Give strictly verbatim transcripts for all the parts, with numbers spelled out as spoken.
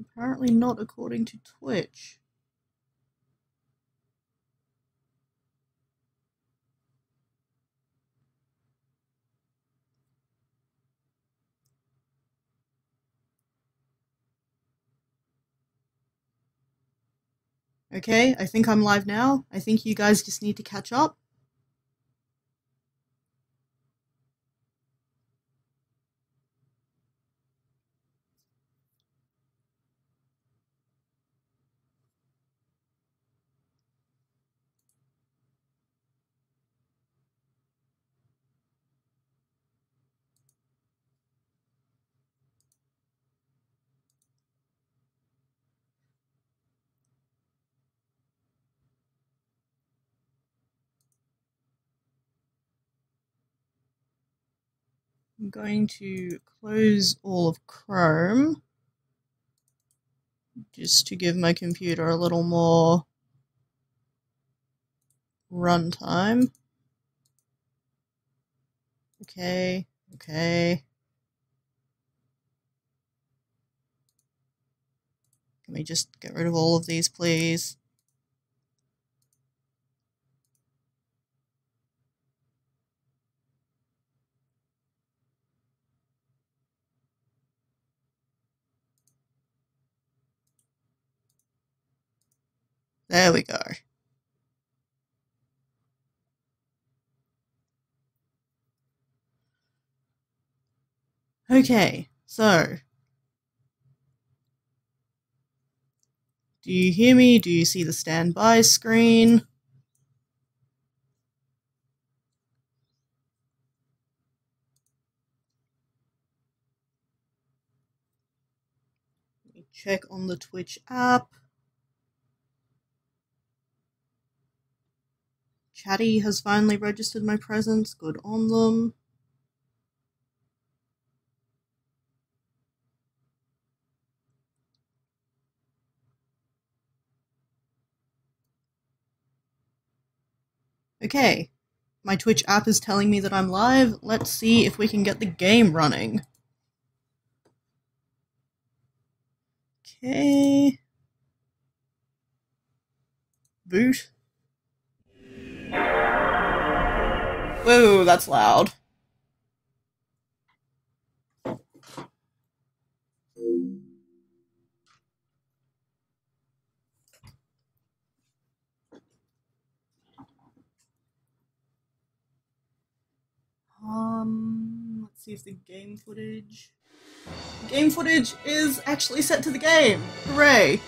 Apparently not, according to Twitch. Okay, I think I'm live now. I think you guys just need to catch up. I'm going to close all of Chrome just to give my computer a little more runtime. Okay, okay. Can we just get rid of all of these, please? There we go. Okay, so. Do you hear me? Do you see the standby screen? Let me check on the Twitch app. Chatty has finally registered my presence. Good on them. Okay. My Twitch app is telling me that I'm live. Let's see if we can get the game running. Okay. Boot. Whoa, that's loud. Um, let's see if the game footage... Game footage is actually set to the game! Hooray!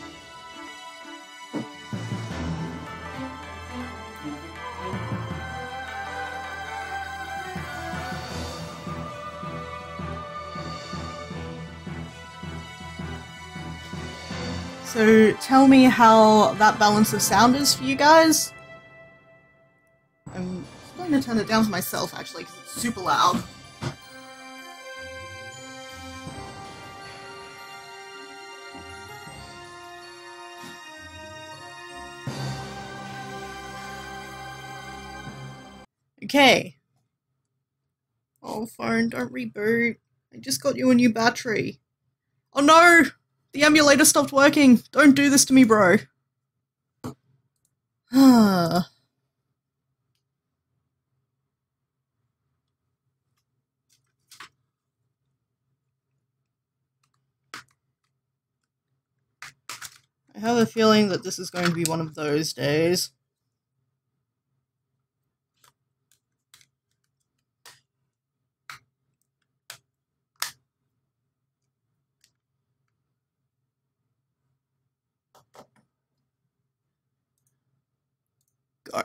So tell me how that balance of sound is for you guys. I'm going to turn it down to myself actually because it's super loud. Okay. Oh phone, don't reboot. I just got you a new battery. Oh no! The emulator stopped working! Don't do this to me, bro! I have a feeling that this is going to be one of those days. Go.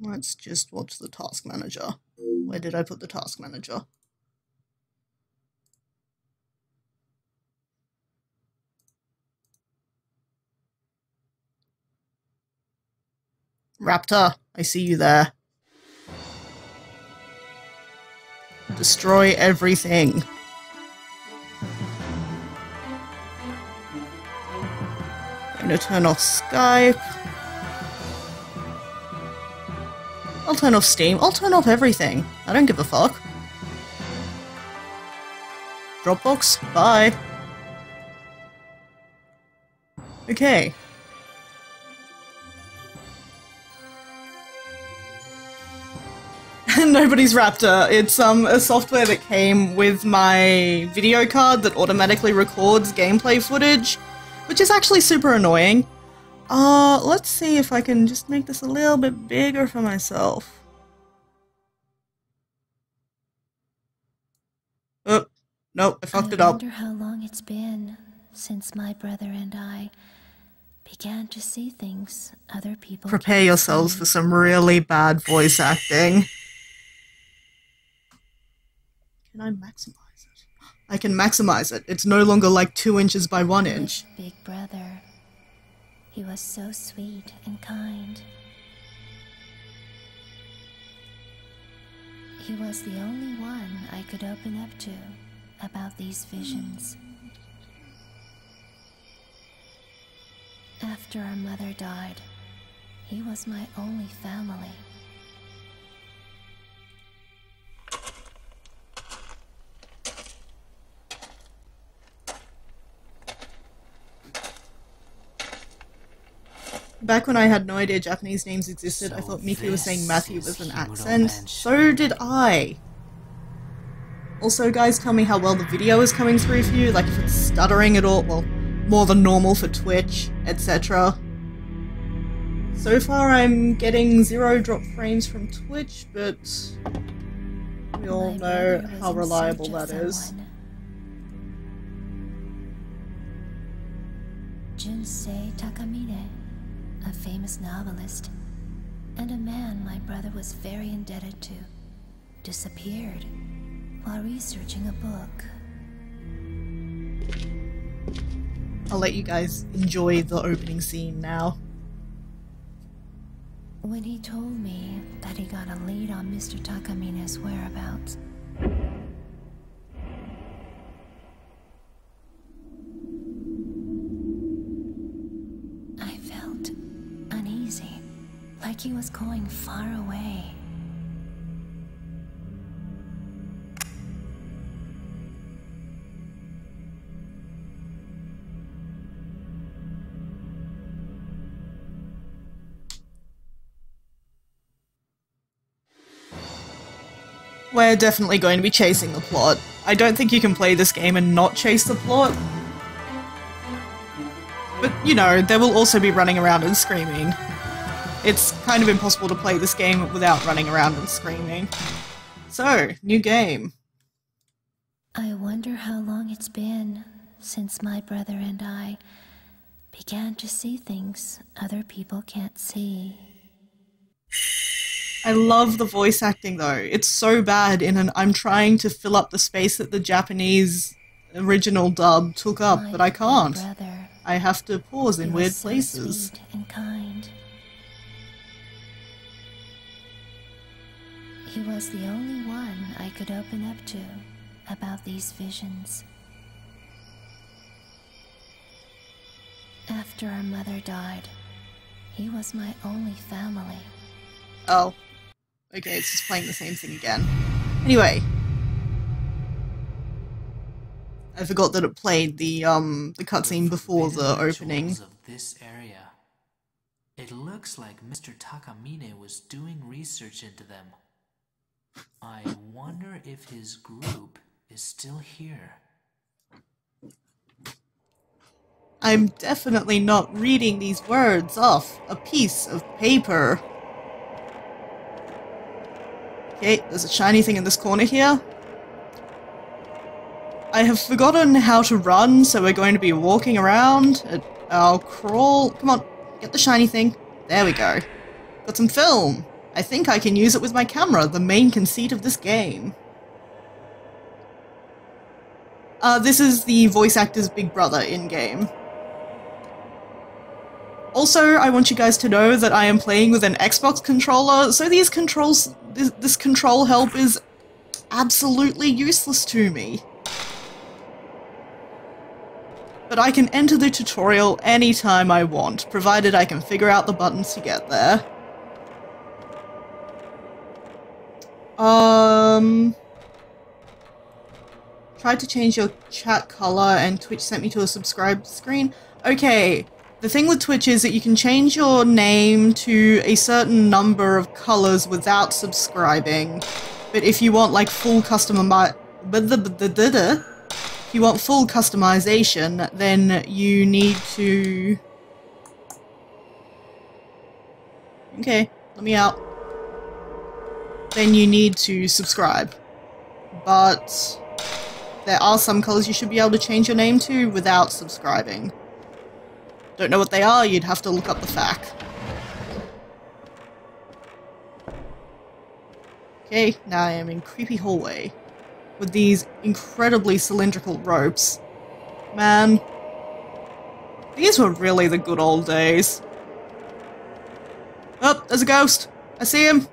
Let's just watch the task manager. Where did I put the task manager? Raptor, I see you there. Destroy everything. I'm going to turn off Skype. I'll turn off Steam. I'll turn off everything. I don't give a fuck. Dropbox? Bye. Okay. Nobody's Raptor. It's um a software that came with my video card that automatically records gameplay footage, which is actually super annoying. Uh, let's see if I can just make this a little bit bigger for myself. Oh, nope, I fucked I it up. I wonder how long it's been since my brother and I began to see things other people... Prepare yourselves for some really bad voice acting. Can I maximize it? I can maximize it. It's no longer like two inches by one inch. Big brother. He was so sweet and kind. He was the only one I could open up to about these visions. After our mother died, he was my only family. Back when I had no idea Japanese names existed, so I thought Miki was saying Matthew with an accent. Mansion. So did I. Also, guys, tell me how well the video is coming through for you, like if it's stuttering at all, well, more than normal for Twitch, et cetera. So far I'm getting zero drop frames from Twitch, but we all know how reliable that is. Jinsei Takamine. A famous novelist, and a man my brother was very indebted to, disappeared while researching a book. I'll let you guys enjoy the opening scene now. When he told me that he got a lead on Mister Takamine's whereabouts, like he was going far away. We're definitely going to be chasing the plot. I don't think you can play this game and not chase the plot. But, you know, there will also be running around and screaming. It's kind of impossible to play this game without running around and screaming. So, new game. I wonder how long it's been since my brother and I began to see things other people can't see. I love the voice acting though. It's so bad in an I'm trying to fill up the space that the Japanese original dub took up, my but I can't. Brother, I have to pause in weird so places. Sweet and kind. He was the only one I could open up to about these visions. After our mother died, he was my only family. Oh. Okay, it's just playing the same thing again. Anyway. I forgot that it played the um the cutscene before the opening. Of this area. It looks like Mister Takamine was doing research into them. I wonder if his group is still here. I'm definitely not reading these words off a piece of paper. Okay, there's a shiny thing in this corner here. I have forgotten how to run, so we're going to be walking around at our crawl. Come on, get the shiny thing. There we go. Got some film. I think I can use it with my camera, the main conceit of this game. Uh, this is the voice actor's big brother in-game. Also, I want you guys to know that I am playing with an Xbox controller, so these controls, this, this control help is absolutely useless to me. But I can enter the tutorial anytime I want, provided I can figure out the buttons to get there. Um... Try to change your chat color and Twitch sent me to a subscribe screen. Okay, the thing with Twitch is that you can change your name to a certain number of colors without subscribing. But if you want like full customi- if you want full customization, then you need to... Okay, let me out. Then you need to subscribe. But there are some colors you should be able to change your name to without subscribing. Don't know what they are, you'd have to look up the F A Q. Okay, now I am in creepy hallway with these incredibly cylindrical ropes. Man, these were really the good old days. Oh, there's a ghost! I see him!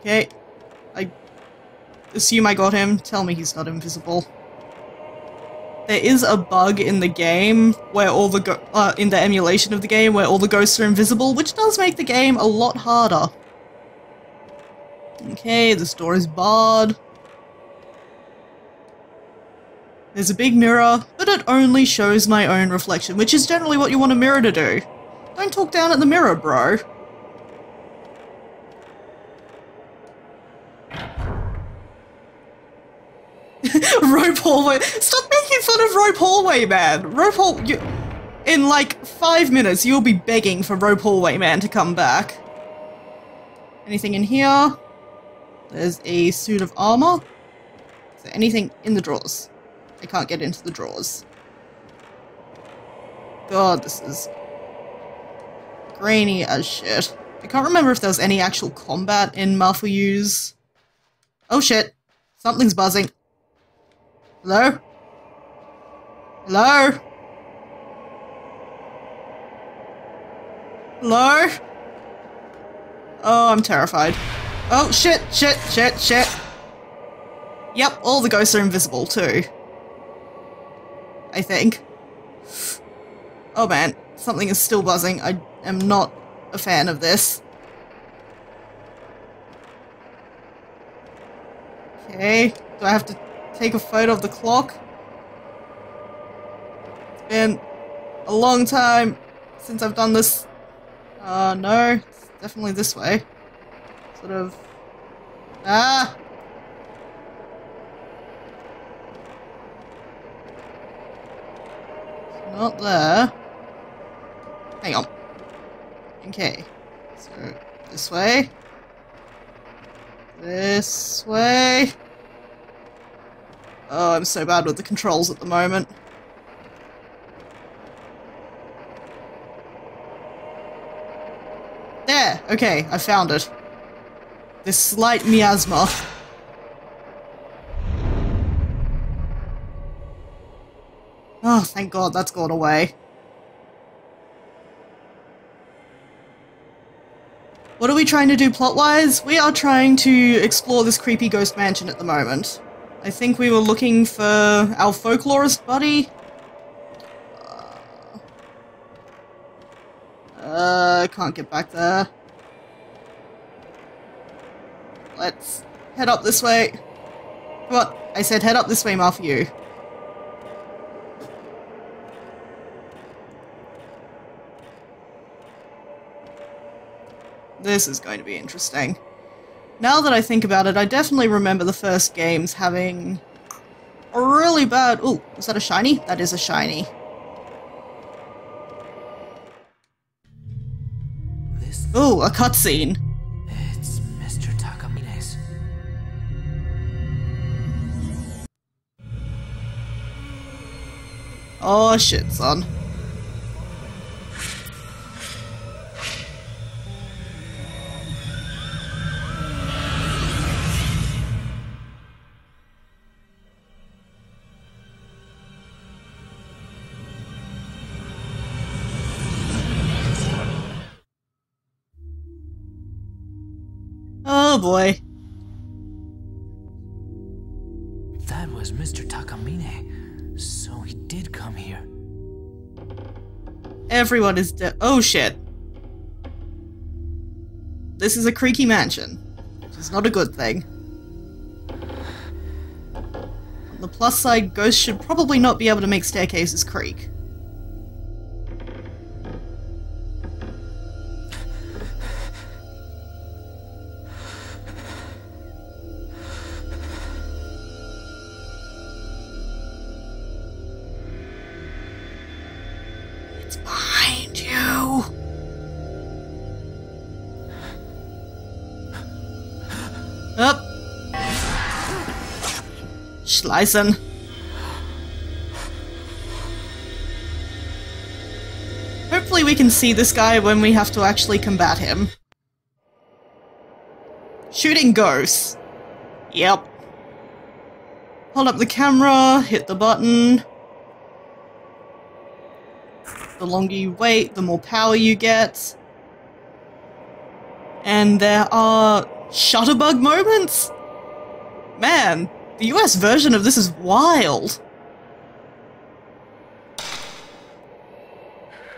Okay, I assume I got him. Tell me he's not invisible. There is a bug in the game where all the go uh, in the emulation of the game where all the ghosts are invisible, which does make the game a lot harder. Okay, this door is barred. There's a big mirror, but it only shows my own reflection, which is generally what you want a mirror to do. Don't talk down at the mirror, bro. Rope hallway. Stop making fun of rope hallway man. Rope hall. You, in like five minutes, you'll be begging for rope hallway man to come back. Anything in here? There's a suit of armor. Is there anything in the drawers? I can't get into the drawers. God, this is grainy as shit. I can't remember if there was any actual combat in Mafuyu's. Oh shit. Something's buzzing. Hello? Hello? Hello? Oh, I'm terrified. Oh, shit, shit, shit, shit. Yep, all the ghosts are invisible too. I think. Oh man, something is still buzzing. I am not a fan of this. Okay, do I have to take a photo of the clock? It's been a long time since I've done this. Uh, no, it's definitely this way. Sort of... Ah! It's not there. Hang on. Okay. So, this way. This way. Oh, I'm so bad with the controls at the moment. There! Okay, I found it. This slight miasma. Oh, thank God that's gone away. What are we trying to do plot-wise? We are trying to explore this creepy ghost mansion at the moment. I think we were looking for our folklorist buddy. Uh, can't get back there. Let's head up this way. Come on, I said head up this way, Mafuyu. This is going to be interesting. Now that I think about it, I definitely remember the first games having a really bad... Ooh, is that a shiny? That is a shiny. Ooh, a cutscene. It's Mister Takamine's. Oh shit, son. Oh boy. That was Mister Takamine. So he did come here. Everyone is dead. Oh shit. This is a creaky mansion, which is not a good thing. On the plus side, ghosts should probably not be able to make staircases creak. Schleissen. Hopefully we can see this guy when we have to actually combat him. Shooting ghosts. Yep. Hold up the camera, hit the button. The longer you wait, the more power you get. And there are Shutterbug moments? Man. The U S version of this is wild!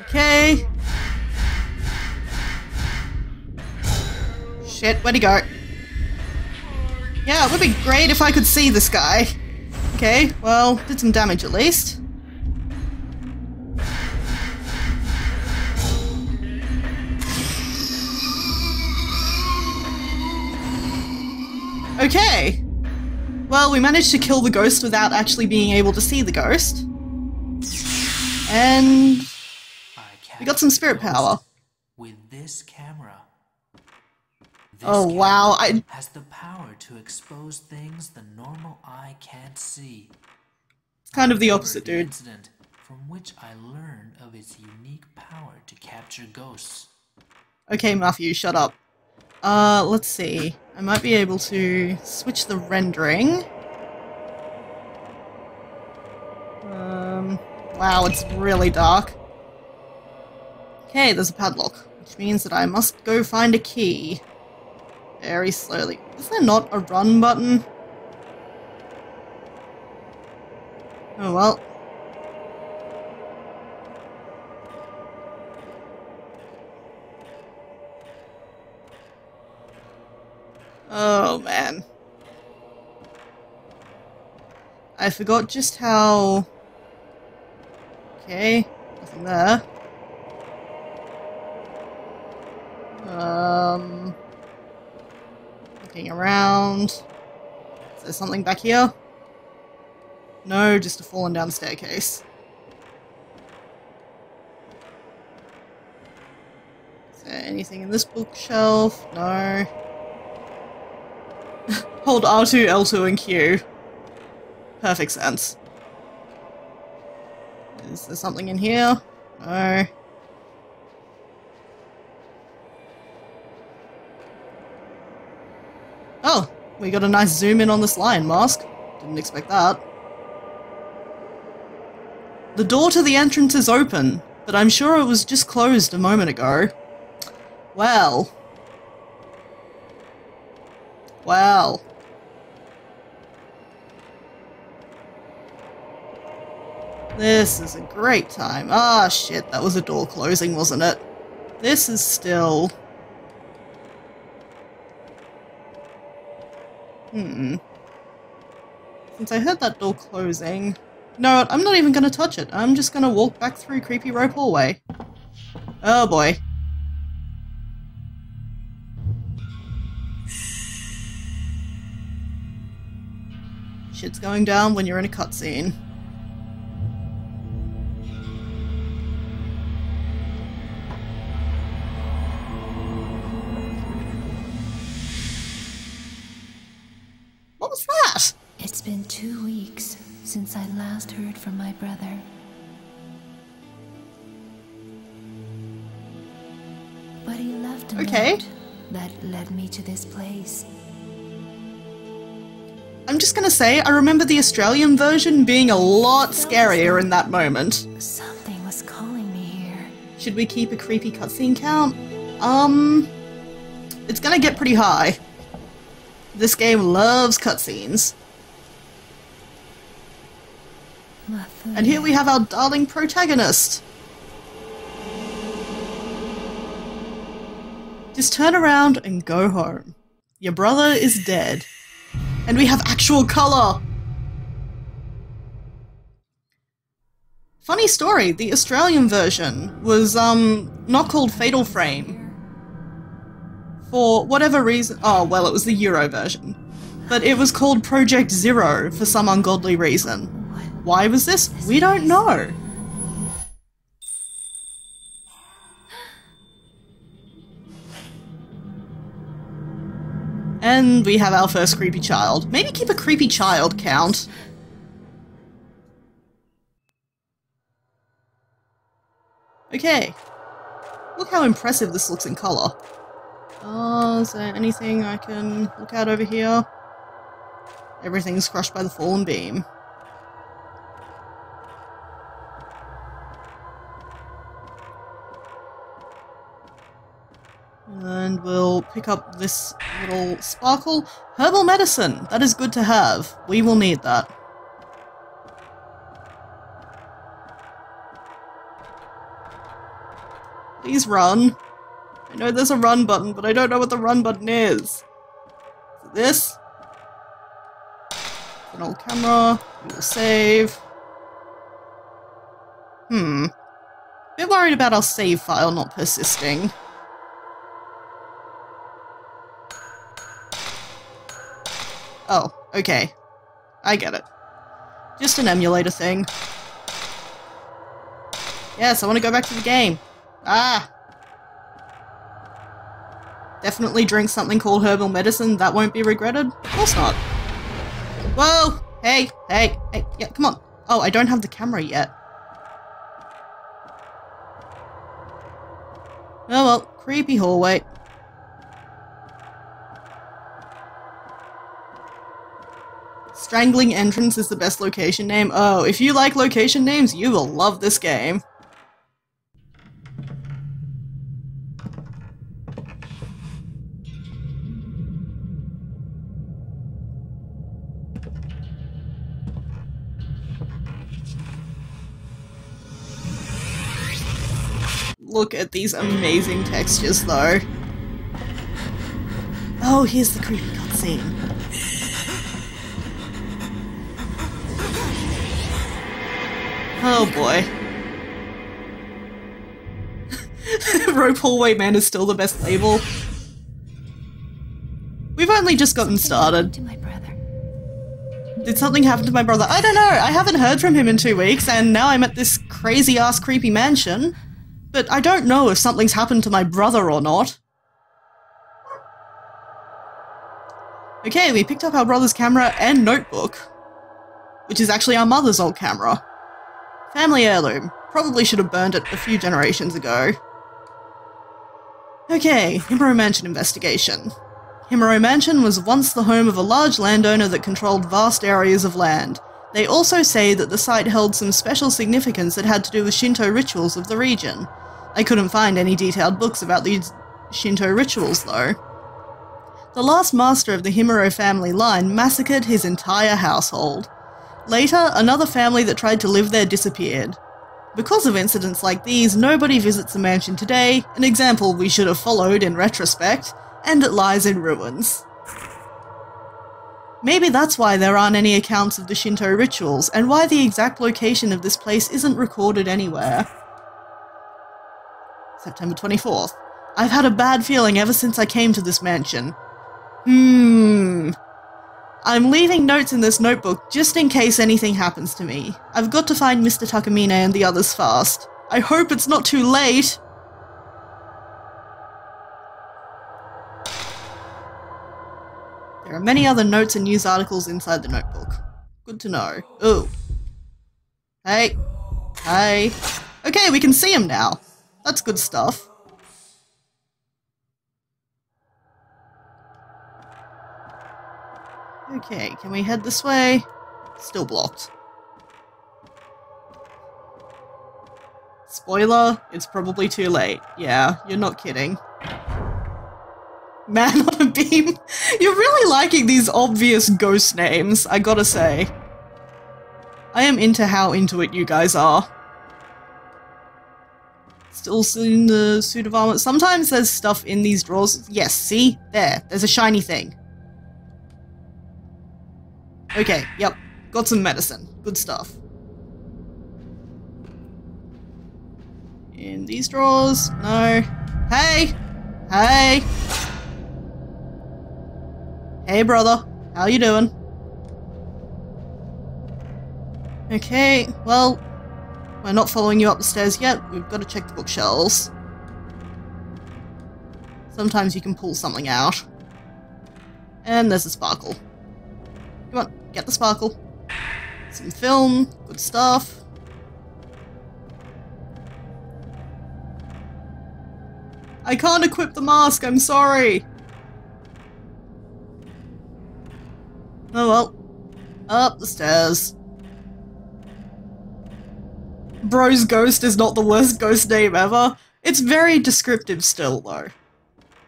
Okay... Shit, where'd he go? Yeah, it would be great if I could see this guy. Okay, well, did some damage at least. Okay! Well, we managed to kill the ghost without actually being able to see the ghost. And we got some spirit power. With this camera. This oh wow, camera I has the power to expose things the normal eye can't see. It's kind of the opposite, dude. Incident from which I learned of its unique power to capture ghosts. Okay, Mafuyu, shut up. Uh, let's see. I might be able to switch the rendering. Um, wow, it's really dark. Okay, there's a padlock, which means that I must go find a key. Very slowly. Is there not a run button? Oh well. Oh man. I forgot just how... Okay, nothing there. Um... Looking around... Is there something back here? No, just a fallen down staircase. Is there anything in this bookshelf? No. Hold R two, L two, and Q. Perfect sense. Is there something in here? No. Oh! We got a nice zoom in on this lion mask. Didn't expect that. The door to the entrance is open, but I'm sure it was just closed a moment ago. Well. Well. This is a great time. Ah, shit, that was a door closing, wasn't it? This is still... Hmm. Since I heard that door closing... No, I'm not even gonna touch it. I'm just gonna walk back through creepy rope hallway. Oh boy. Shit's going down when you're in a cutscene. What was that? It's been two weeks since I last heard from my brother. But he left a okay. note that led me to this place. I'm just gonna say, I remember the Australian version being a lot scarier in that moment. Something was calling me here. Should we keep a creepy cutscene count? Um... It's gonna get pretty high. This game loves cutscenes. And here we have our darling protagonist! Just turn around and go home. Your brother is dead. And we have actual color! Funny story, the Australian version was um not called Fatal Frame. For whatever reason- oh well, it was the Euro version. But it was called Project Zero for some ungodly reason. Why was this? We don't know! And we have our first creepy child. Maybe keep a creepy child count. Okay. Look how impressive this looks in colour. Oh, is there anything I can look at over here? Everything's crushed by the fallen beam. And we'll pick up this little sparkle. Herbal medicine! That is good to have. We will need that. Please run. I know there's a run button, but I don't know what the run button is. Is it this? An old camera. We'll save. Hmm. Bit worried about our save file not persisting. Oh, okay. I get it. Just an emulator thing. Yes, I want to go back to the game. Ah! Definitely drink something called herbal medicine, that won't be regretted. Of course not. Whoa! Hey, hey, hey, yeah, come on. Oh, I don't have the camera yet. Oh well, creepy hallway. Strangling Entrance is the best location name. Oh, if you like location names, you will love this game. Look at these amazing textures, though. Oh, here's the creepy cutscene. Oh boy. Rope Hallway Man is still the best label. We've only just gotten started. Did something happen to my brother? Did something happen to my brother? I don't know, I haven't heard from him in two weeks, and now I'm at this crazy-ass creepy mansion. But I don't know if something's happened to my brother or not. Okay, we picked up our brother's camera and notebook. Which is actually our mother's old camera. Family heirloom. Probably should have burned it a few generations ago. Okay, Himuro Mansion investigation. Himuro Mansion was once the home of a large landowner that controlled vast areas of land. They also say that the site held some special significance that had to do with Shinto rituals of the region. I couldn't find any detailed books about these Shinto rituals, though. The last master of the Himuro family line massacred his entire household. Later, another family that tried to live there disappeared. Because of incidents like these, nobody visits the mansion today, an example we should have followed in retrospect, and it lies in ruins. Maybe that's why there aren't any accounts of the Shinto rituals, and why the exact location of this place isn't recorded anywhere. September twenty-fourth. I've had a bad feeling ever since I came to this mansion. Hmm. I'm leaving notes in this notebook just in case anything happens to me. I've got to find Mister Takamine and the others fast. I hope it's not too late! There are many other notes and news articles inside the notebook. Good to know. Ooh. Hey. Hey. Okay, we can see him now. That's good stuff. Okay, can we head this way? Still blocked. Spoiler, it's probably too late. Yeah, you're not kidding. Man on a beam. You're really liking these obvious ghost names, I gotta say. I am into how into it you guys are. Still in the suit of armor. Sometimes there's stuff in these drawers. Yes, see? There. There's a shiny thing. Okay, yep. Got some medicine. Good stuff. In these drawers? No. Hey! Hey! Hey, brother. How you doing? Okay, well... we're not following you up the stairs yet. We've got to check the bookshelves. Sometimes you can pull something out. And there's a sparkle. Come on, get the sparkle. Some film, good stuff. I can't equip the mask, I'm sorry! Oh well. Up the stairs. Bro's Ghost is not the worst ghost name ever. It's very descriptive still, though.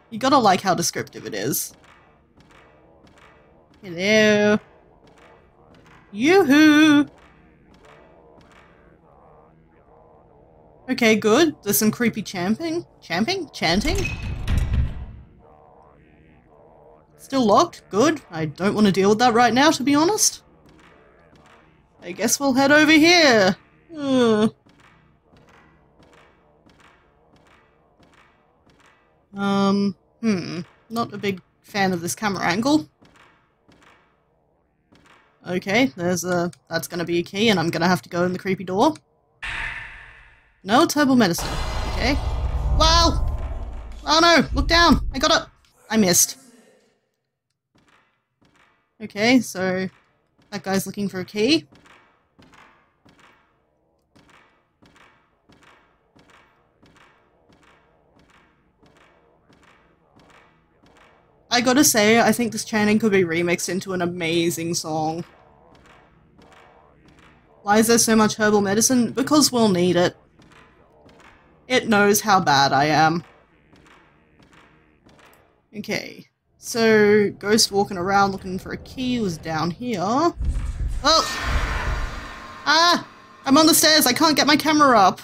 You gotta like how descriptive it is. Hello. Yoo-hoo! Okay, good. There's some creepy champing. Champing? Chanting? Still locked. Good. I don't want to deal with that right now, to be honest. I guess we'll head over here. Uh. Um, hmm. Not a big fan of this camera angle. Okay, there's a... that's gonna be a key and I'm gonna have to go in the creepy door. No, it's herbal medicine. Okay. Wow! Oh no! Look down! I got it! I missed. Okay, so... that guy's looking for a key. I gotta say, I think this chanting could be remixed into an amazing song. Why is there so much herbal medicine? Because we'll need it. It knows how bad I am. Okay, so ghost walking around looking for a key was down here. Oh! Ah! I'm on the stairs, I can't get my camera up!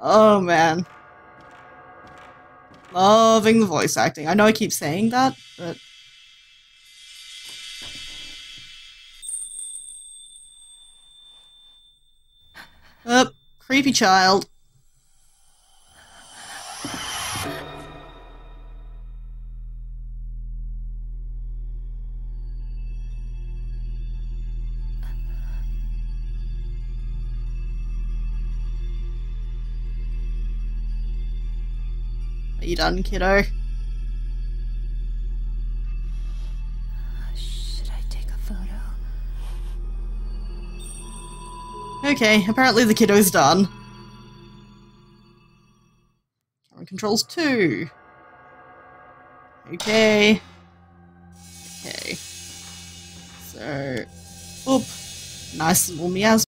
Oh man. Loving the voice acting. I know I keep saying that, but... oh, creepy child. Are you done, kiddo? Should I take a photo? Okay, apparently the kiddo's done. Camera controls two. Okay. Okay. So, oop. Nice little miasma.